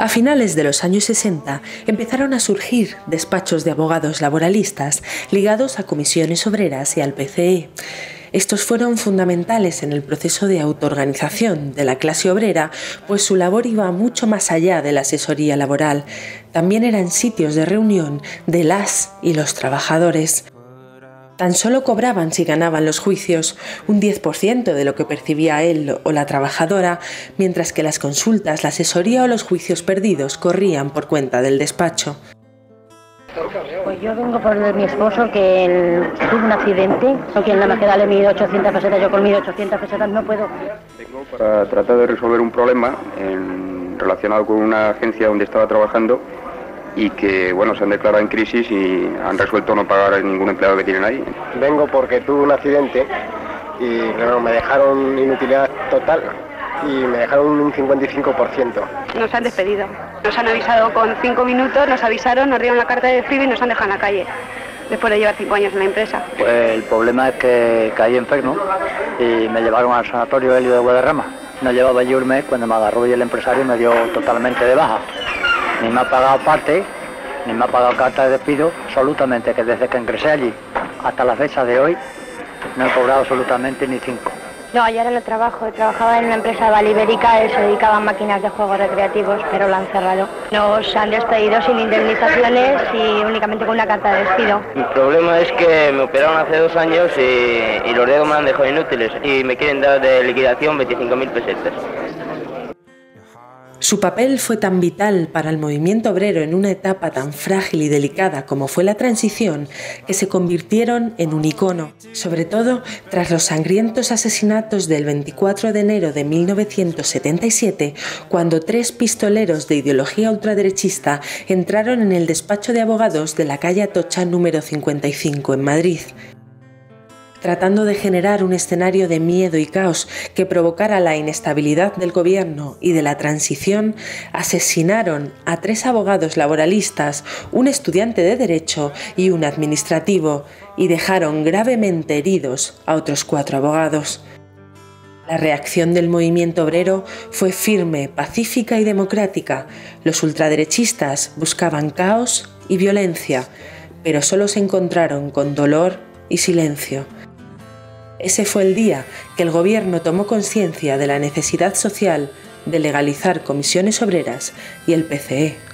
A finales de los años 60 empezaron a surgir despachos de abogados laboralistas ligados a comisiones obreras y al PCE. Estos fueron fundamentales en el proceso de autoorganización de la clase obrera, pues su labor iba mucho más allá de la asesoría laboral. También eran sitios de reunión de las y los trabajadores. Tan solo cobraban si ganaban los juicios, un 10% de lo que percibía él o la trabajadora, mientras que las consultas, la asesoría o los juicios perdidos corrían por cuenta del despacho. Pues yo vengo por mi esposo, que él tuvo un accidente, porque en la majeda le 1.800 pesetas, yo con 1.800 pesetas no puedo. Vengo para tratar de resolver un problema relacionado con una agencia donde estaba trabajando, y que, bueno, se han declarado en crisis y han resuelto no pagar a ningún empleado que tienen ahí. Vengo porque tuve un accidente y, claro, me dejaron inutilidad total y me dejaron un 55%. Nos han despedido. Nos han avisado con 5 minutos, nos avisaron, nos dieron la carta de despido y nos han dejado en la calle, después de llevar 5 años en la empresa. Pues el problema es que caí enfermo y me llevaron al sanatorio Helio de Guadarrama. No llevaba allí un mes cuando me agarró y el empresario me dio totalmente de baja. Ni me ha pagado parte, ni me ha pagado carta de despido, absolutamente, que desde que ingresé allí hasta la fecha de hoy no he cobrado absolutamente ni 5. No, yo ahora no trabajo, trabajaba en una empresa balibérica, se dedicaba a máquinas de juegos recreativos, pero la han cerrado. Nos han despedido sin indemnizaciones y únicamente con una carta de despido. El problema es que me operaron hace 2 años y los dedos me han dejado inútiles y me quieren dar de liquidación 25.000 pesetas. Su papel fue tan vital para el movimiento obrero en una etapa tan frágil y delicada como fue la transición, que se convirtieron en un icono, sobre todo tras los sangrientos asesinatos del 24 de enero de 1977, cuando 3 pistoleros de ideología ultraderechista entraron en el despacho de abogados de la calle Atocha número 55 en Madrid, tratando de generar un escenario de miedo y caos que provocara la inestabilidad del gobierno y de la transición. Asesinaron a 3 abogados laboralistas, un estudiante de derecho y un administrativo, y dejaron gravemente heridos a otros 4 abogados. La reacción del movimiento obrero fue firme, pacífica y democrática. Los ultraderechistas buscaban caos y violencia, pero solo se encontraron con dolor y silencio. Ese fue el día que el gobierno tomó conciencia de la necesidad social de legalizar comisiones obreras y el PCE.